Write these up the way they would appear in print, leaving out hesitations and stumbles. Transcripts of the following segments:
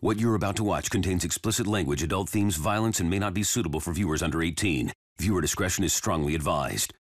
What you're about to watch contains explicit language, adult themes, violence, and may not be suitable for viewers under 18. Viewer discretion is strongly advised.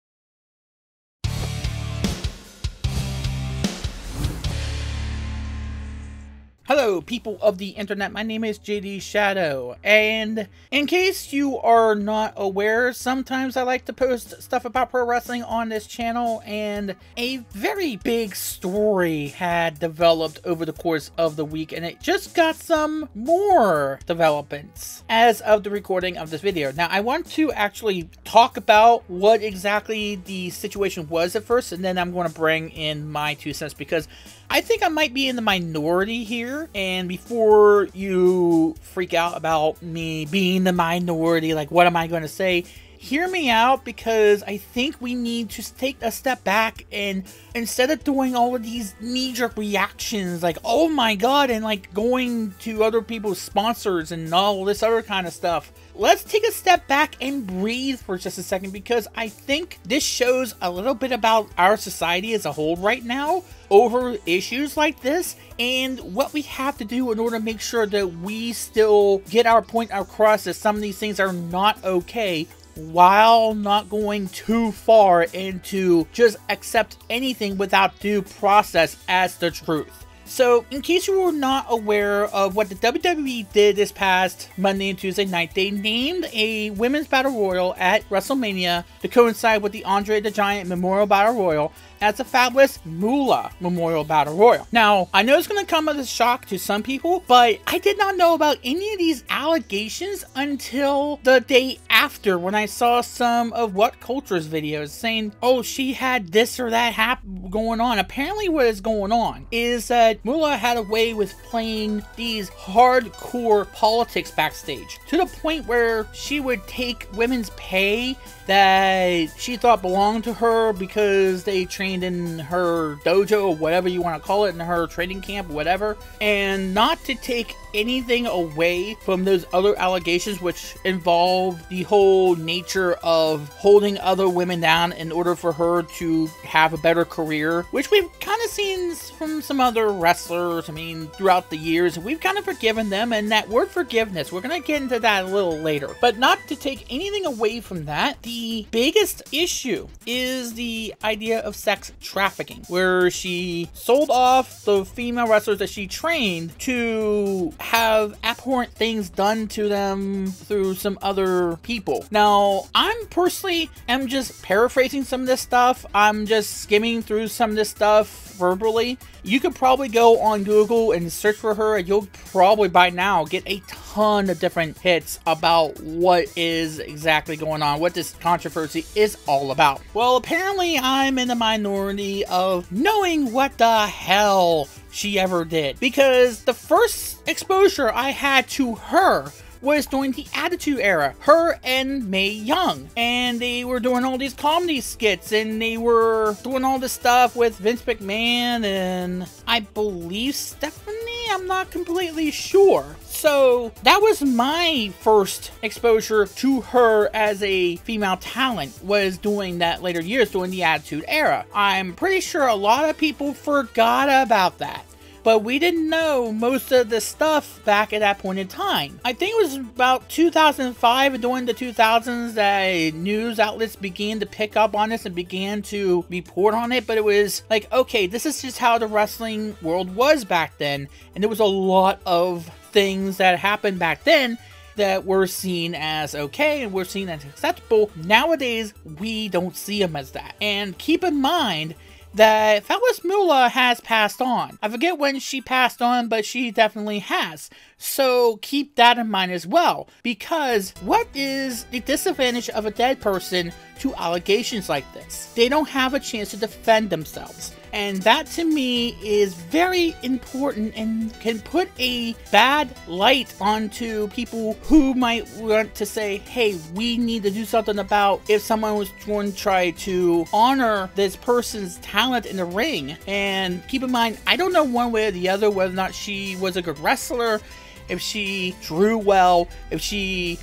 Hello, people of the internet. My name is JD Shadow, and in case you are not aware, sometimes I like to post stuff about pro wrestling on this channel, and a very big story had developed over the course of the week, and it just got some more developments as of the recording of this video. Now, I want to actually talk about what exactly the situation was at first, and then I'm going to bring in my 2 cents, because I think I might be in the minority here, and before you freak out about me being the minority, like, what am I going to say? Hear me out, because I think we need to take a step back, and instead of doing all of these knee-jerk reactions like, oh my god, and like going to other people's sponsors and all this other kind of stuff, let's take a step back and breathe for just a second, because I think this shows a little bit about our society as a whole right now over issues like this, and what we have to do in order to make sure that we still get our point across that some of these things are not okay, while not going too far into just accept anything without due process as the truth. So, in case you were not aware of what the WWE did this past Monday and Tuesday night, they named a Women's Battle Royal at WrestleMania to coincide with the Andre the Giant Memorial Battle Royal as the Fabulous Moolah Memorial Battle Royal. Now, I know it's going to come as a shock to some people, but I did not know about any of these allegations until the day after, when I saw some of What Culture's videos saying, oh, she had this or that going on. Apparently what is going on is that Moolah had a way with playing these hardcore politics backstage, to the point where she would take women's pay that she thought belonged to her because they trained in her dojo, or whatever you want to call it, in her training camp, whatever. And not to take anything away from those other allegations, which involve the whole nature of holding other women down in order for her to have a better career, which we've kind of seen from some other wrestlers, I mean, throughout the years. We've kind of forgiven them, and that word forgiveness, we're going to get into that a little later. But not to take anything away from that, the biggest issue is the idea of sex trafficking, where she sold off the female wrestlers that she trained to have abhorrent things done to them through some other people. Now, I'm personally am just paraphrasing some of this stuff. I'm just skimming through some of this stuff verbally. You could probably go on Google and search for her, and you'll probably by now get a ton of different hits about what is exactly going on, what this controversy is all about. Well, apparently I'm in the minority of knowing what the hell she ever did, because the first exposure I had to her was during the Attitude Era, her and Mae Young, and they were doing all these comedy skits, and they were doing all this stuff with Vince McMahon and I believe Stephanie, I'm not completely sure. So that was my first exposure to her as a female talent, was doing that later years during the Attitude Era. I'm pretty sure a lot of people forgot about that, but we didn't know most of the stuff back at that point in time. I think it was about 2005 and during the 2000s that news outlets began to pick up on this and began to report on it, but it was like, okay, this is just how the wrestling world was back then, and there was a lot of things that happened back then that were seen as okay and were seen as acceptable. Nowadays, we don't see them as that. And keep in mind that Fabulous Moolah has passed on. I forget when she passed on, but she definitely has. So keep that in mind as well, because what is the disadvantage of a dead person to allegations like this? They don't have a chance to defend themselves. And that to me is very important and can put a bad light onto people who might want to say, hey, we need to do something about if someone was going to try to honor this person's talent in the ring. And keep in mind, I don't know one way or the other whether or not she was a good wrestler, if she drew well, if she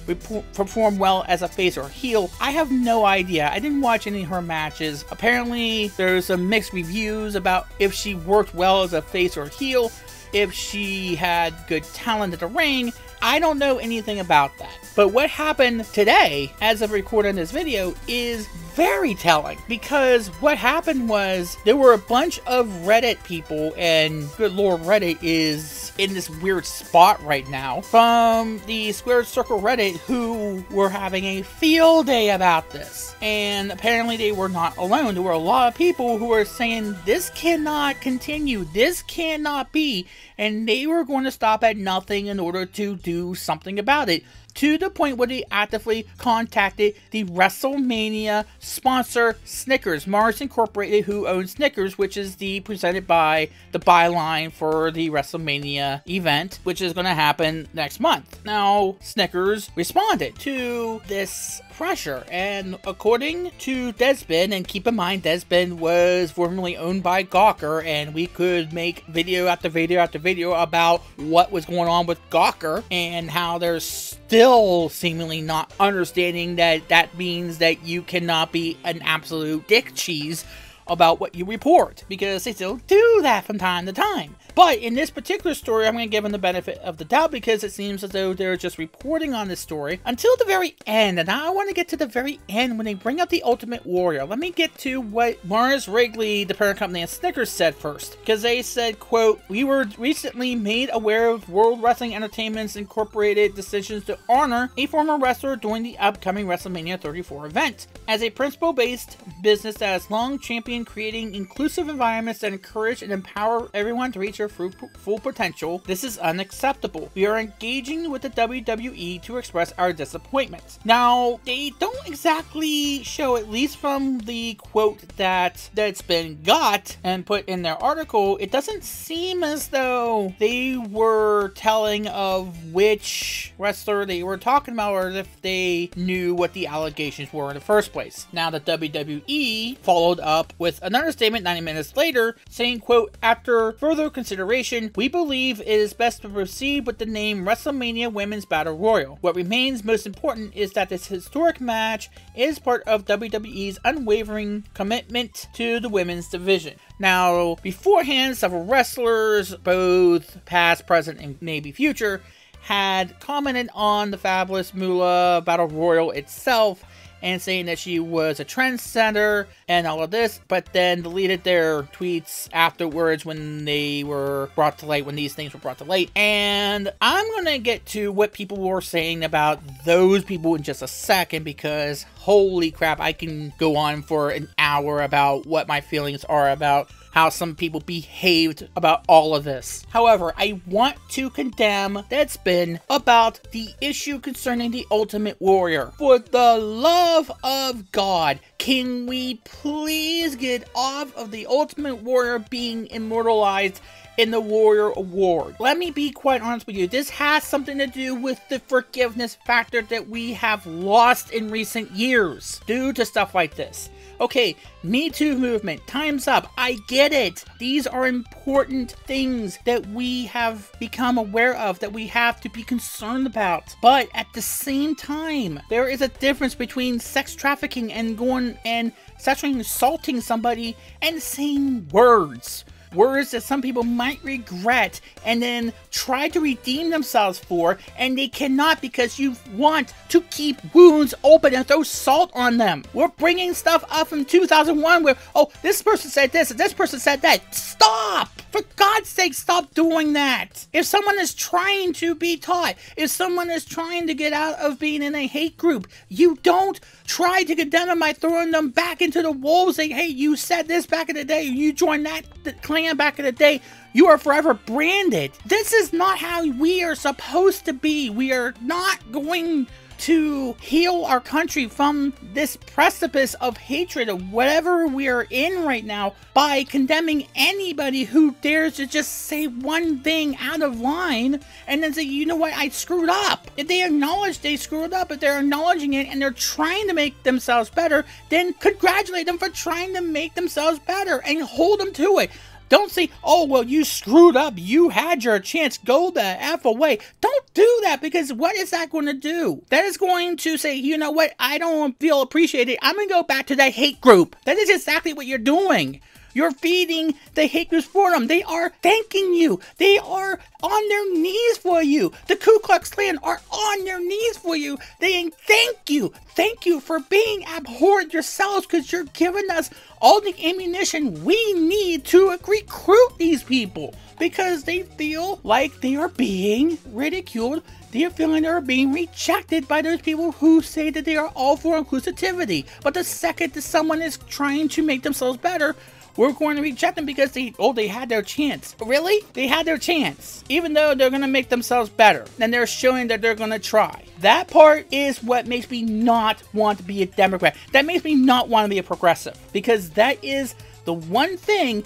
performed well as a face or heel. I have no idea. I didn't watch any of her matches. Apparently, there's some mixed reviews about if she worked well as a face or heel. if she had good talent at the ring. I don't know anything about that. But what happened today, as of recording this video, is very telling, because what happened was there were a bunch of Reddit people, and good lord, Reddit is in this weird spot right now, from the Squared Circle Reddit, who were having a field day about this. And apparently they were not alone. There were a lot of people who were saying this cannot continue, this cannot be, and they were going to stop at nothing in order to do something about it, to the point where they actively contacted the WrestleMania sponsor Snickers, Mars Incorporated, who owns Snickers, which is the presented by the byline for the WrestleMania event, which is going to happen next month. Now, Snickers responded to this pressure, and according to Deadspin, and keep in mind Deadspin was formerly owned by Gawker, and we could make video after video after video about what was going on with Gawker and how there's still seemingly not understanding that that means that you cannot be an absolute dick cheese about what you report, because they still do that from time to time. But in this particular story, I'm going to give them the benefit of the doubt, because it seems as though they're just reporting on this story until the very end. And I want to get to the very end when they bring up the Ultimate Warrior. Let me get to what Mars Wrigley, the parent company of Snickers, said first, because they said, quote, "We were recently made aware of World Wrestling Entertainment's Incorporated decisions to honor a former wrestler during the upcoming WrestleMania 34 event. As a principle-based business that has long championed creating inclusive environments that encourage and empower everyone to reach their full potential, this is unacceptable. We are engaging with the WWE to express our disappointment." Now, they don't exactly show, at least from the quote that's been got and put in their article, it doesn't seem as though they were telling of which wrestler they were talking about, or if they knew what the allegations were in the first place. Now, the WWE followed up with another statement 90 minutes later saying, quote, "After further consideration, we believe it is best to proceed with the name WrestleMania Women's Battle Royal. What remains most important is that this historic match is part of WWE's unwavering commitment to the women's division." Now, beforehand, several wrestlers, both past, present, and maybe future, had commented on the Fabulous Moolah Battle Royal itself, and saying that she was a trendsetter and all of this, but then deleted their tweets afterwards when they were brought to light, when these things were brought to light. And I'm gonna get to what people were saying about those people in just a second, because holy crap, I can go on for an hour about what my feelings are about how some people behaved about all of this. However, I want to condemn Deadspin about the issue concerning the Ultimate Warrior. For the love of God, can we please get off of the Ultimate Warrior being immortalized in the Warrior Award? Let me be quite honest with you, this has something to do with the forgiveness factor that we have lost in recent years due to stuff like this. Okay, Me Too movement, time's up, I get it. These are important things that we have become aware of, that we have to be concerned about. But at the same time, there is a difference between sex trafficking and going and sexually assaulting somebody and saying words. Words that some people might regret and then try to redeem themselves for, and they cannot, because you want to keep wounds open and throw salt on them. We're bringing stuff up from 2001 where, oh, this person said this and this person said that. Stop! For God's sake, stop doing that. If someone is trying to be taught, if someone is trying to get out of being in a hate group, you don't try to condemn them by throwing them back into the wolves saying, hey, you said this back in the day, you joined that clan back in the day, you are forever branded. This is not how we are supposed to be. We are not going to heal our country from this precipice of hatred of whatever we are in right now by condemning anybody who dares to just say one thing out of line and then say, you know what, I screwed up. If they acknowledge they screwed up, if they're acknowledging it and they're trying to make themselves better, then congratulate them for trying to make themselves better and hold them to it. Don't say, oh, well, you screwed up, you had your chance, go the F away. Don't do that, because what is that going to do? That is going to say, you know what, I don't feel appreciated, I'm going to go back to that hate group. That is exactly what you're doing. You're feeding the haters for them. They are thanking you. They are on their knees for you. The Ku Klux Klan are on their knees for you. They thank you. Thank you for being abhorrent yourselves, because you're giving us all the ammunition we need to recruit these people, because they feel like they are being ridiculed. They are feeling they are being rejected by those people who say that they are all for inclusivity. But the second that someone is trying to make themselves better, we're going to reject them because they had their chance. Really? They had their chance. Even though they're going to make themselves better, and they're showing that they're going to try. That part is what makes me not want to be a Democrat. That makes me not want to be a progressive, because that is the one thing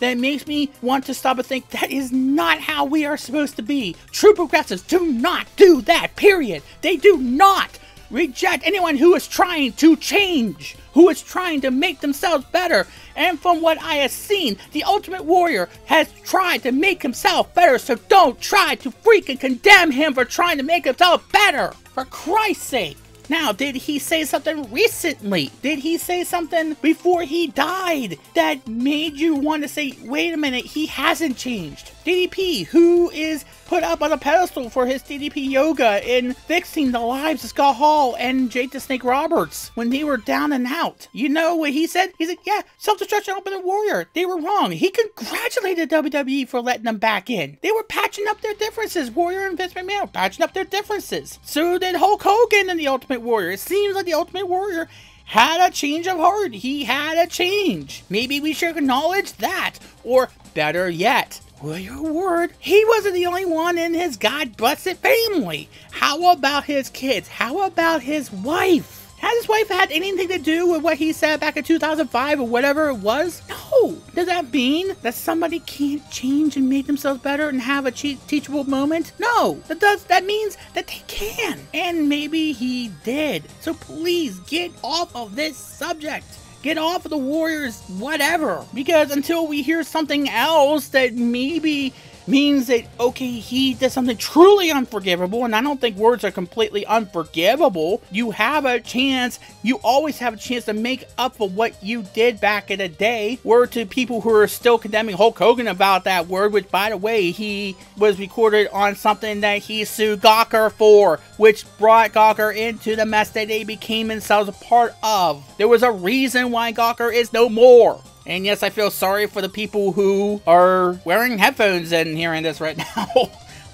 that makes me want to stop and think, that is not how we are supposed to be. True progressives do not do that, period. They do not reject anyone who is trying to change, who is trying to make themselves better. And from what I have seen, the Ultimate Warrior has tried to make himself better, so don't try to freaking condemn him for trying to make himself better, for Christ's sake. Now, did he say something recently? Did he say something before he died that made you want to say, wait a minute, he hasn't changed? DDP, who is put up on a pedestal for his DDP yoga in fixing the lives of Scott Hall and Jake the Snake Roberts when they were down and out. You know what he said? He said, yeah, self-destruction, Ultimate Warrior. They were wrong. He congratulated WWE for letting them back in. They were patching up their differences. Warrior and Vince McMahon were patching up their differences. So did Hulk Hogan and the Ultimate Warrior. It seems like the Ultimate Warrior had a change of heart. He had a change. Maybe we should acknowledge that. Or better yet, Warrior Ward, he wasn't the only one in his god-busted family. How about his kids? How about his wife? Has his wife had anything to do with what he said back in 2005 or whatever it was? No. Does that mean that somebody can't change and make themselves better and have a teachable moment? No. That means that they can. And maybe he did. So please get off of this subject. Get off of the Warriors, whatever. Because until we hear something else that maybe means that, okay, he did something truly unforgivable, and I don't think words are completely unforgivable. You have a chance. You always have a chance to make up for what you did back in the day. Word to people who are still condemning Hulk Hogan about that word, which, by the way, he was recorded on something that he sued Gawker for, which brought Gawker into the mess that they became themselves a part of. There was a reason why Gawker is no more. And yes, I feel sorry for the people who are wearing headphones and hearing this right now.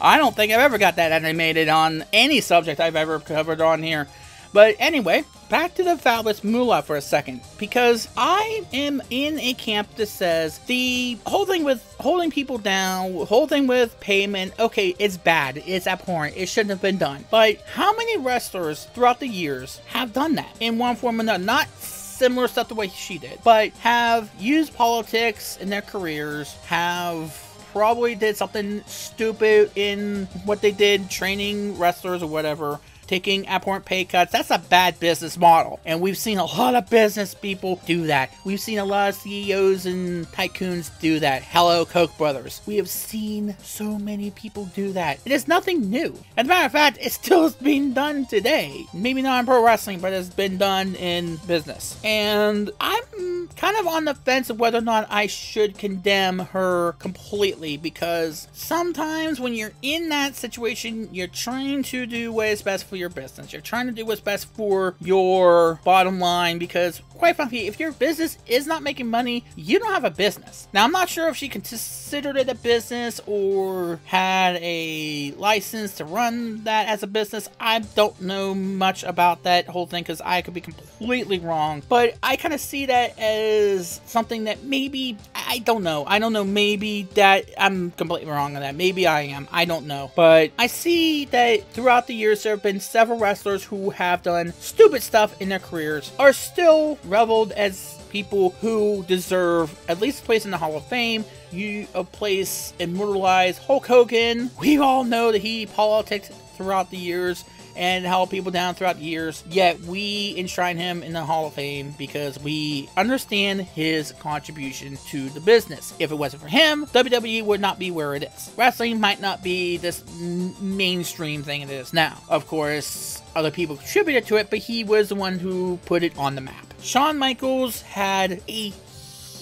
I don't think I've ever got that animated on any subject I've ever covered on here. But anyway, back to the Fabulous Moolah for a second, because I am in a camp that says the whole thing with holding people down, whole thing with payment, okay, it's bad, it's abhorrent, it shouldn't have been done. But how many wrestlers throughout the years have done that in one form or another? Not similar stuff the way she did, but have used politics in their careers, have probably did something stupid in what they did, training wrestlers or whatever, taking abhorrent pay cuts. That's a bad business model, and we've seen a lot of business people do that. We've seen a lot of CEOs and tycoons do that. Hello, Koch brothers. We have seen so many people do that. It is nothing new. As a matter of fact, it's still being done today. Maybe not in pro wrestling, but it's been done in business. And I'm kind of on the fence of whether or not I should condemn her completely, because sometimes when you're in that situation, you're trying to do what is best for your business. You're trying to do what's best for your bottom line, because quite frankly, if your business is not making money, you don't have a business. Now, I'm not sure if she considered it a business or had a license to run that as a business. I don't know much about that whole thing, because I could be completely wrong, but I kind of see that as something that maybe, I don't know, maybe that I'm completely wrong on that. Maybe I am. I don't know. But I see that throughout the years, there have been several wrestlers who have done stupid stuff in their careers, are still reveled as people who deserve at least a place in the Hall of Fame, a place immortalized. Hulk Hogan, we all know that he politicked throughout the years and held people down throughout the years, yet we enshrine him in the Hall of Fame because we understand his contribution to the business. If it wasn't for him, WWE would not be where it is. Wrestling might not be this mainstream thing it is now. Of course, other people contributed to it, but he was the one who put it on the map. Shawn Michaels had a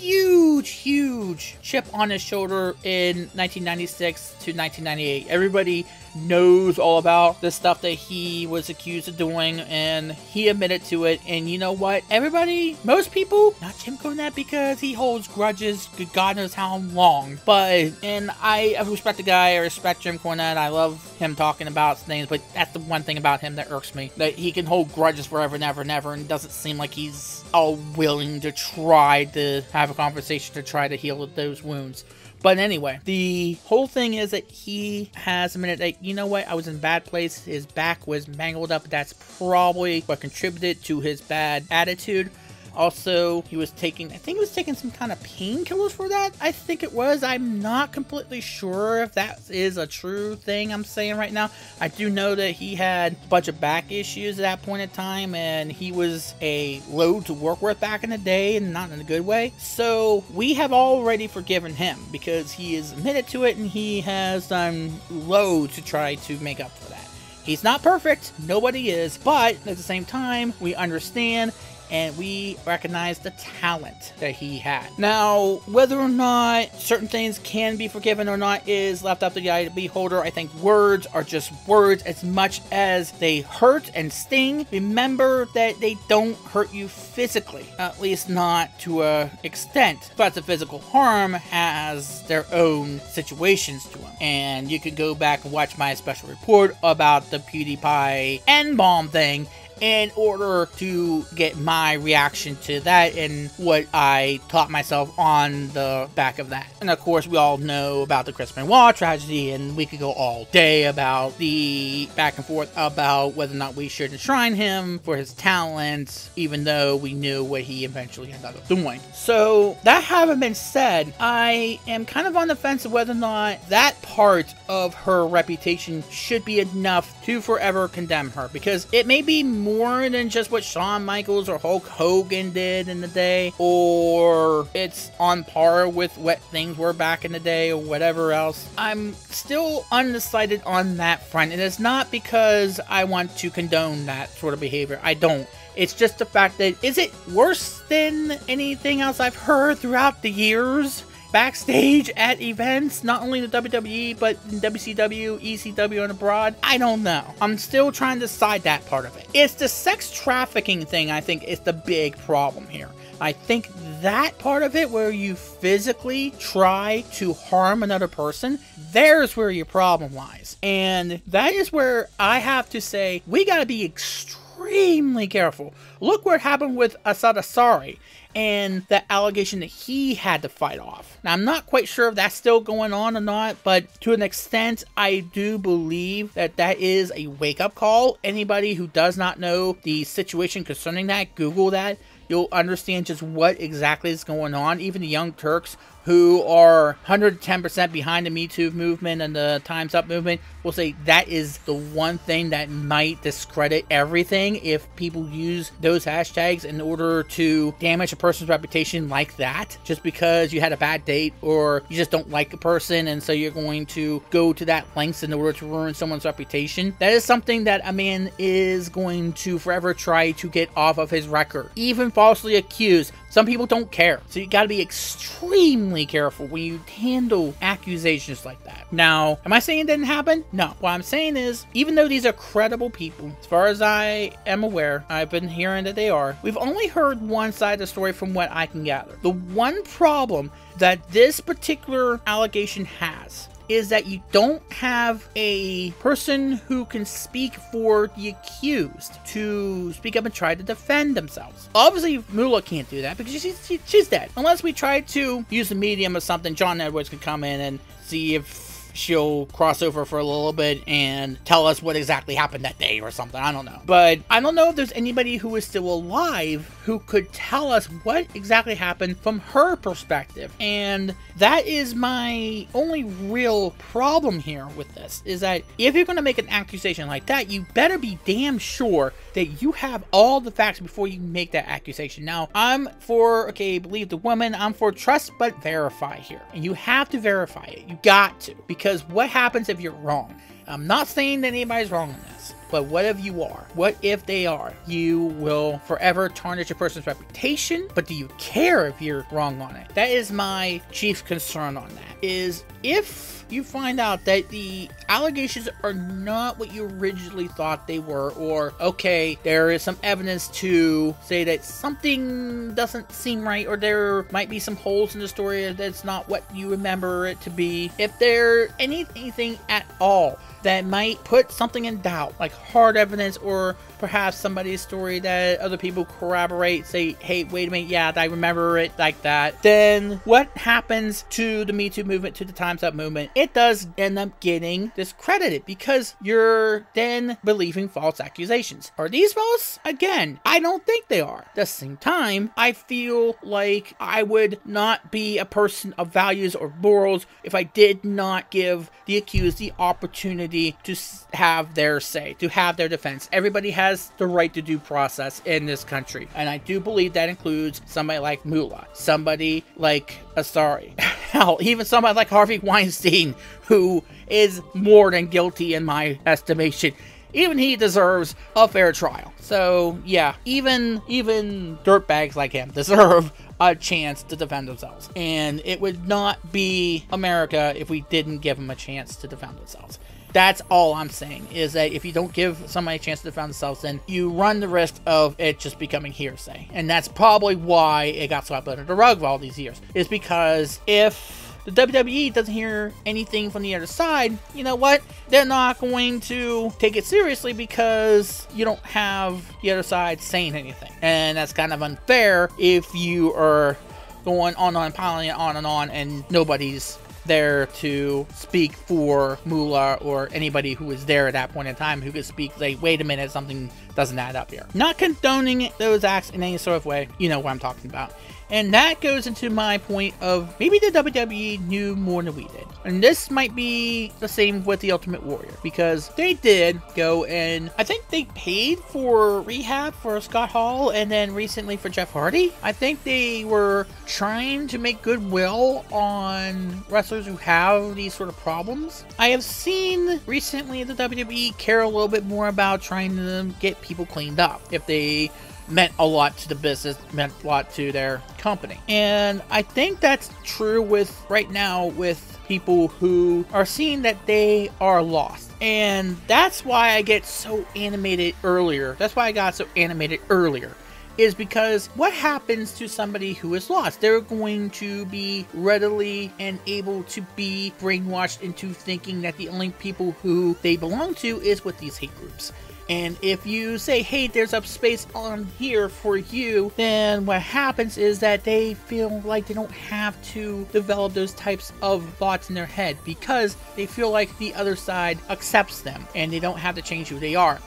huge chip on his shoulder in 1996 to 1998. Everybody knows all about the stuff that he was accused of doing, and he admitted to it. And you know what? Everybody, most people, not Jim Cornette, because he holds grudges God knows how long. But, and I respect the guy, I respect Jim Cornette, I love him talking about things, but that's the one thing about him that irks me, that he can hold grudges forever and ever and ever, and doesn't seem like he's all willing to try to have a conversation to try to heal those wounds. But anyway, the whole thing is that he has admitted that, you know what, I was in a bad place. His back was mangled up. That's probably what contributed to his bad attitude. Also, he was taking, I think he was taking some kind of painkillers for that. I think it was. I'm not completely sure if that is a true thing I'm saying right now. I do know that he had a bunch of back issues at that point in time, and he was a load to work with back in the day, and not in a good way. So we have already forgiven him because he is admitted to it, and he has done loads to try to make up for that. He's not perfect. Nobody is. But at the same time, we understand and we recognize the talent that he had. Now, whether or not certain things can be forgiven or not is left up to the eye of the beholder. I think words are just words as much as they hurt and sting. Remember that they don't hurt you physically, at least not to an extent. But the physical harm has their own situations to them. And you can go back and watch my special report about the PewDiePie N-bomb thing in order to get my reaction to that and what I taught myself on the back of that. And of course, we all know about the Chris Benoit tragedy, and we could go all day about the back and forth about whether or not we should enshrine him for his talents, even though we knew what he eventually ended up doing. So that having been said, I am kind of on the fence of whether or not that part of her reputation should be enough to forever condemn her, because it may be more than just what Shawn Michaels or Hulk Hogan did in the day, or it's on par with what things were back in the day, or whatever else. I'm still undecided on that front, and it's not because I want to condone that sort of behavior. I don't. It's just the fact that, is it worse than anything else I've heard throughout the years? Backstage at events, not only in the WWE, but in WCW, ECW, and abroad? I don't know. I'm still trying to decide that part of it. It's the sex trafficking thing, I think, is the big problem here. I think that part of it, where you physically try to harm another person, there's where your problem lies. And that is where I have to say, we gotta be extremely careful. Look what happened with Asad Ansari and the allegation that he had to fight off. Now, I'm not quite sure if that's still going on or not, but to an extent, I do believe that that is a wake-up call. Anybody who does not know the situation concerning that, Google that. You'll understand just what exactly is going on. Even the Young Turks, who are 110% behind the Me Too movement and the Time's Up movement, will say that is the one thing that might discredit everything if people use those hashtags in order to damage a person's reputation like that. Just because you had a bad date or you just don't like a person, and so you're going to go to that lengths in order to ruin someone's reputation. That is something that a man is going to forever try to get off of his record. Even falsely accused, some people don't care. So you gotta be extremely careful when you handle accusations like that. Now, am I saying it didn't happen? No. What I'm saying is, even though these are credible people, as far as I am aware, I've been hearing that they are, we've only heard one side of the story from what I can gather. The one problem that this particular allegation has is that you don't have a person who can speak for the accused to speak up and try to defend themselves. Obviously, Moolah can't do that because she's dead. Unless we try to use the medium or something, John Edwards could come in and see if she'll cross over for a little bit and tell us what exactly happened that day or something. I don't know. But I don't know if there's anybody who is still alive who could tell us what exactly happened from her perspective. And that is my only real problem here with this, is that if you're going to make an accusation like that, you better be damn sure that you have all the facts before you make that accusation. Now, I'm for, okay, believe the woman. I'm for trust but verify here. And you have to verify it. You got to. Because what happens if you're wrong? I'm not saying that anybody's wrong in this. But what if you are? What if they are? You will forever tarnish a person's reputation, but do you care if you're wrong on it? That is my chief concern on that, is if you find out that the allegations are not what you originally thought they were, or okay, there is some evidence to say that something doesn't seem right, or there might be some holes in the story that's not what you remember it to be. If there anything at all that might put something in doubt, like hard evidence or perhaps somebody's story that other people corroborate, say, hey, wait a minute, yeah, I remember it like that, then what happens to the Me Too movement, to the Time's Up movement? It does end up getting discredited because you're then believing false accusations. Are these false? Again, I don't think they are. At the same time, I feel like I would not be a person of values or morals if I did not give the accused the opportunity to have their say, to have their defense. Everybody has the right to due process in this country, and I do believe that includes somebody like Moolah, somebody like Asari, hell, even somebody like Harvey Weinstein, who is more than guilty in my estimation. Even he deserves a fair trial. So yeah, even dirtbags like him deserve a chance to defend themselves, and it would not be America if we didn't give them a chance to defend themselves. That's all I'm saying, is that if you don't give somebody a chance to defend themselves, then you run the risk of it just becoming hearsay. And that's probably why it got swept under the rug for all these years, is because if the WWE doesn't hear anything from the other side, you know what? They're not going to take it seriously because you don't have the other side saying anything. And that's kind of unfair if you are going on and on, and nobody's there to speak for Moolah or anybody who was there at that point in time who could speak, like, wait a minute, something doesn't add up here. Not condoning those acts in any sort of way. You know what I'm talking about. And that goes into my point of maybe the WWE knew more than we did. And this might be the same with the Ultimate Warrior, because they did go, and I think they paid for rehab for Scott Hall and then recently for Jeff Hardy. I think they were trying to make goodwill on wrestlers who have these sort of problems. I have seen recently the WWE care a little bit more about trying to get people cleaned up if they meant a lot to the business, meant a lot to their company. And I think that's true with right now with people who are seeing that they are lost. And that's why I get so animated earlier. That's why I got so animated earlier, is because what happens to somebody who is lost? They're going to be readily and able to be brainwashed into thinking that the only people who they belong to is with these hate groups. And if you say, hey, there's a space on here for you, then what happens is that they feel like they don't have to develop those types of thoughts in their head because they feel like the other side accepts them and they don't have to change who they are.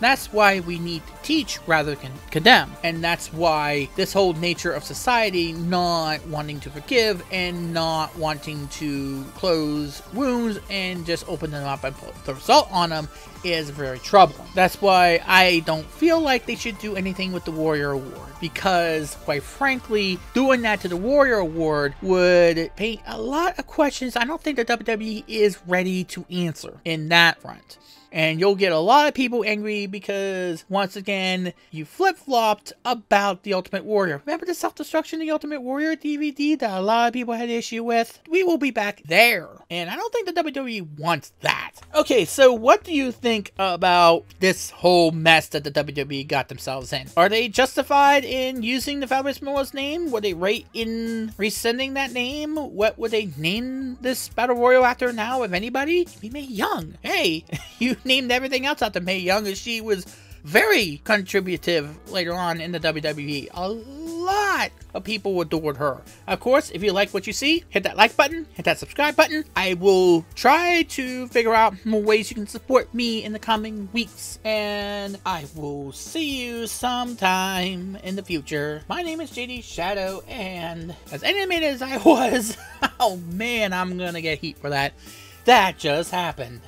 That's why we need to teach rather than condemn. And that's why this whole nature of society not wanting to forgive and not wanting to close wounds and just open them up and put the salt on them is very troubling. That's why I don't feel like they should do anything with the Warrior Award, because quite frankly, doing that to the Warrior Award would paint a lot of questions I don't think the WWE is ready to answer in that front. And you'll get a lot of people angry because, once again, you flip-flopped about the Ultimate Warrior. Remember the self-destruction of the Ultimate Warrior DVD that a lot of people had issue with? We will be back there. And I don't think the WWE wants that. Okay, so what do you think about this whole mess that the WWE got themselves in? Are they justified in using the Fabulous Moolah's name? Were they right in rescinding that name? What would they name this Battle Royal after now, if anybody? It'd be Mae Young. Hey, you named everything else after Mae Young, as she was very contributive later on in the WWE. A lot of people adored her. Of course, if you like what you see, hit that like button, hit that subscribe button. I will try to figure out more ways you can support me in the coming weeks, and I will see you sometime in the future. My name is JD Shadow, and as animated as I was, oh man, I'm gonna get heat for that. That just happened.